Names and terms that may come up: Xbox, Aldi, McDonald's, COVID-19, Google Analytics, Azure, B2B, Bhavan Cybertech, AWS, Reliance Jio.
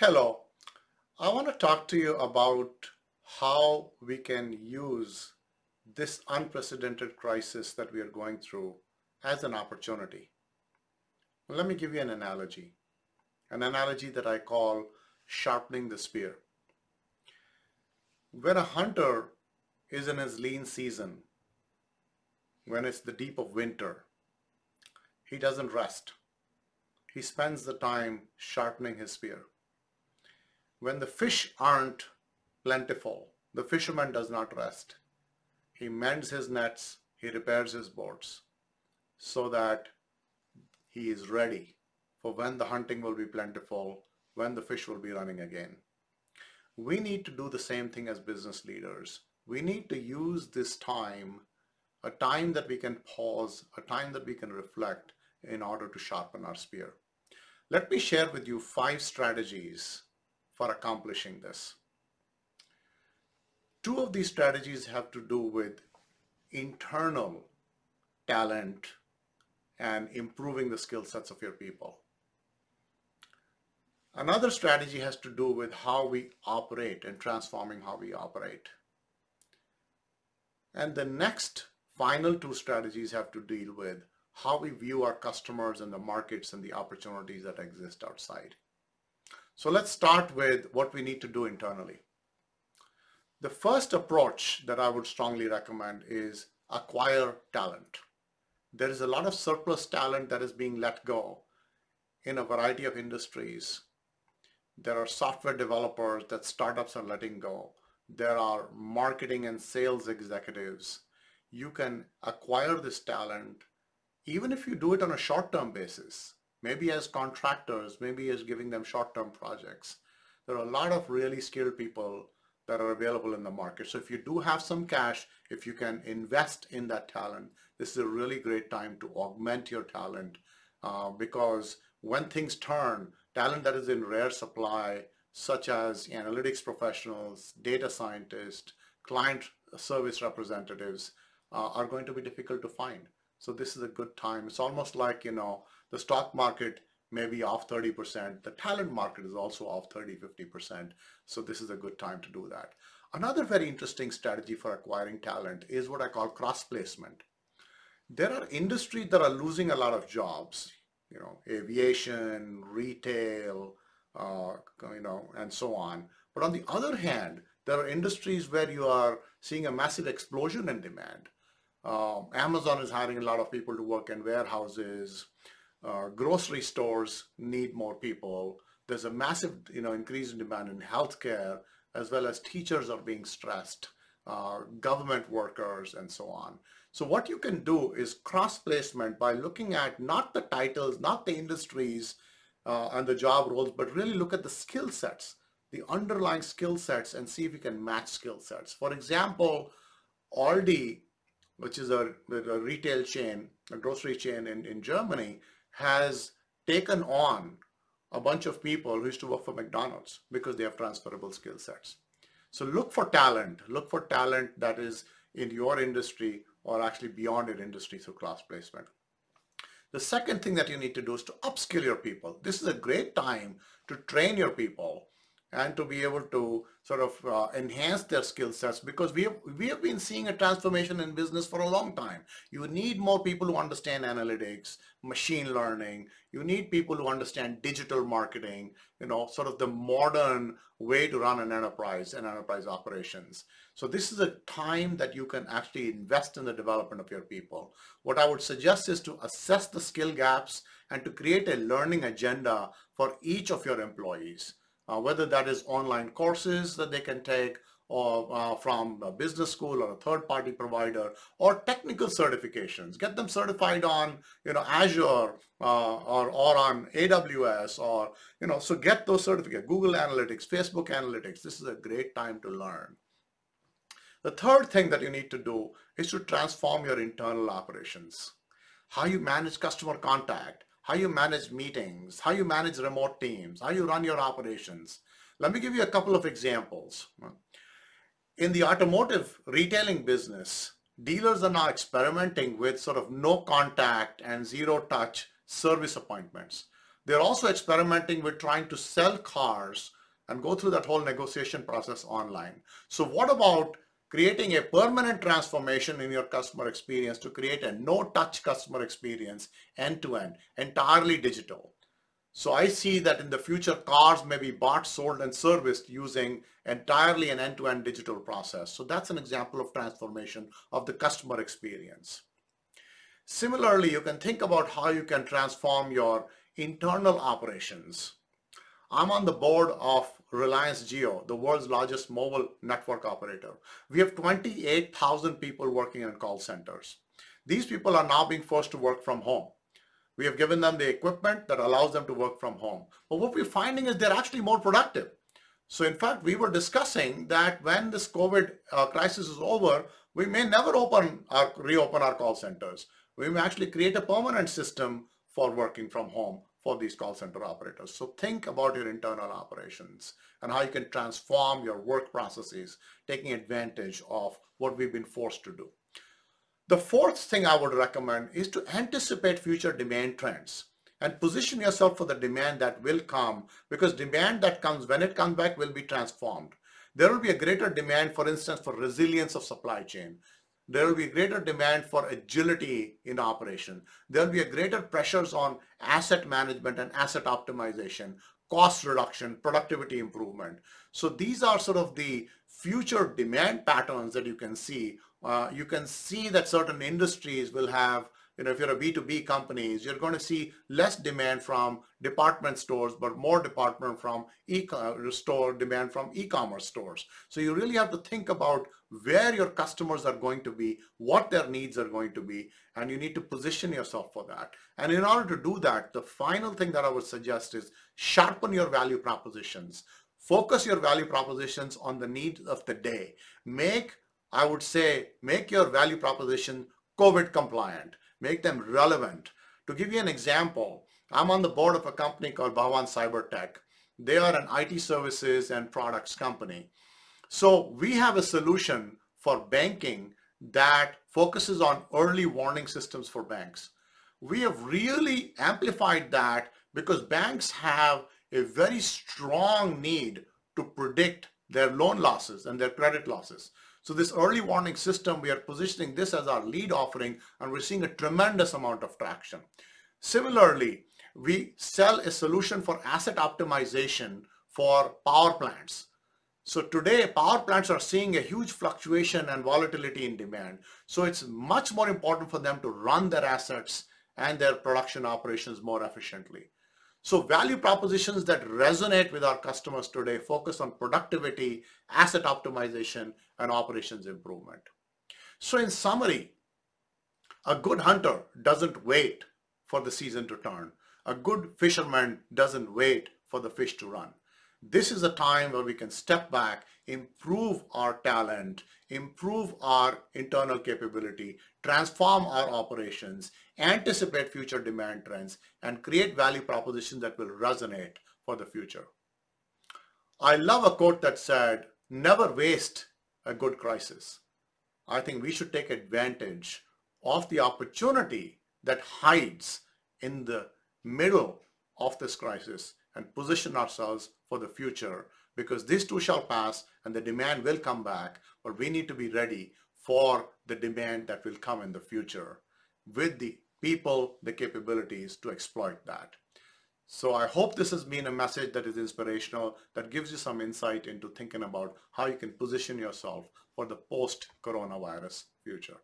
Hello, I want to talk to you about how we can use this unprecedented crisis that we are going through as an opportunity. Let me give you an analogy that I call sharpening the spear. When a hunter is in his lean season, when it's the deep of winter, he doesn't rest. He spends the time sharpening his spear. When the fish aren't plentiful, the fisherman does not rest. He mends his nets, he repairs his boats, so that he is ready for when the hunting will be plentiful, when the fish will be running again. We need to do the same thing as business leaders. We need to use this time, a time that we can pause, a time that we can reflect in order to sharpen our spear. Let me share with you 5 strategies for accomplishing this. 2 of these strategies have to do with internal talent and improving the skill sets of your people. Another strategy has to do with how we operate and transforming how we operate. And the next final 2 strategies have to deal with how we view our customers and the markets and the opportunities that exist outside. So let's start with what we need to do internally. The first approach that I would strongly recommend is acquire talent. There is a lot of surplus talent that is being let go in a variety of industries. There are software developers that startups are letting go. There are marketing and sales executives. You can acquire this talent even if you do it on a short-term basis. Maybe as contractors, maybe as giving them short-term projects. There are a lot of really skilled people that are available in the market. So if you do have some cash, if you can invest in that talent, this is a really great time to augment your talent because when things turn, talent that is in rare supply, such as analytics professionals, data scientists, client service representatives, are going to be difficult to find. So this is a good time. It's almost like, you know, the stock market may be off 30%. The talent market is also off 30, 50%. So this is a good time to do that. Another very interesting strategy for acquiring talent is what I call cross-placement. There are industries that are losing a lot of jobs, you know, aviation, retail, you know, and so on. But on the other hand, there are industries where you are seeing a massive explosion in demand. Amazon is hiring a lot of people to work in warehouses. Grocery stores need more people. There's a massive, you know, increase in demand in healthcare, as well as teachers are being stressed, government workers, and so on. So what you can do is cross-placement by looking at not the titles, not the industries and the job roles, but really look at the skill sets, the underlying skill sets, and see if you can match skill sets. For example, Aldi, which is a retail chain, a grocery chain in Germany, has taken on a bunch of people who used to work for McDonald's because they have transferable skill sets. So look for talent that is in your industry or actually beyond your industry through cross-placement. The second thing that you need to do is to upskill your people. This is a great time to train your people and to be able to sort of enhance their skill sets, because we have been seeing a transformation in business for a long time. You need more people who understand analytics, machine learning. You need people who understand digital marketing, you know, sort of the modern way to run an enterprise and enterprise operations. So this is a time that you can actually invest in the development of your people. What I would suggest is to assess the skill gaps and to create a learning agenda for each of your employees. Whether that is online courses that they can take, or from a business school or a third-party provider, or technical certifications. Get them certified on, you know, Azure or on AWS, or, you know, so get those certificates. Google Analytics, Facebook Analytics. This is a great time to learn. The third thing that you need to do is to transform your internal operations. How you manage customer contact, how you manage meetings, how you manage remote teams, how you run your operations. Let me give you a couple of examples. In the automotive retailing business, dealers are now experimenting with sort of no contact and zero touch service appointments. They're also experimenting with trying to sell cars and go through that whole negotiation process online. So what about creating a permanent transformation in your customer experience to create a no-touch customer experience end-to-end, entirely digital? So I see that in the future, cars may be bought, sold, and serviced using entirely an end-to-end digital process. So that's an example of transformation of the customer experience. Similarly, you can think about how you can transform your internal operations. I'm on the board of Reliance Jio, the world's largest mobile network operator. We have 28,000 people working in call centers. These people are now being forced to work from home. We have given them the equipment that allows them to work from home. But what we're finding is they're actually more productive. So in fact, we were discussing that when this COVID crisis is over, we may never reopen our call centers. We may actually create a permanent system for working from home for these call center operators. So think about your internal operations and how you can transform your work processes, taking advantage of what we've been forced to do. The fourth thing I would recommend is to anticipate future demand trends and position yourself for the demand that will come, because demand that comes when it comes back will be transformed. There will be a greater demand, for instance, for resilience of supply chain. There will be a greater demand for agility in operation. There will be a greater pressures on asset management and asset optimization, cost reduction, productivity improvement. So these are sort of the future demand patterns that you can see. You can see that certain industries will have, if you're a B2B companies, you're going to see less demand from department stores, but more demand from e-commerce stores. So you really have to think about where your customers are going to be, what their needs are going to be, and you need to position yourself for that. And in order to do that, the final thing that I would suggest is sharpen your value propositions. Focus your value propositions on the needs of the day. Make your value proposition COVID compliant. Make them relevant. To give you an example, I'm on the board of a company called Bhavan Cybertech. They are an IT services and products company. So we have a solution for banking that focuses on early warning systems for banks. We have really amplified that because banks have a very strong need to predict their loan losses and their credit losses. So this early warning system, we are positioning this as our lead offering, and we're seeing a tremendous amount of traction. Similarly, we sell a solution for asset optimization for power plants. So today, power plants are seeing a huge fluctuation and volatility in demand. So it's much more important for them to run their assets and their production operations more efficiently. So value propositions that resonate with our customers today focus on productivity, asset optimization, and operations improvement. So in summary, a good hunter doesn't wait for the season to turn. A good fisherman doesn't wait for the fish to run. This is a time where we can step back, improve our talent, improve our internal capability, transform our operations, anticipate future demand trends, and create value propositions that will resonate for the future. I love a quote that said, "Never waste a good crisis." I think we should take advantage of the opportunity that hides in the middle of this crisis and position ourselves for the future, because these two shall pass and the demand will come back, but we need to be ready for the demand that will come in the future with the people, the capabilities to exploit that. So I hope this has been a message that is inspirational, that gives you some insight into thinking about how you can position yourself for the post-coronavirus future.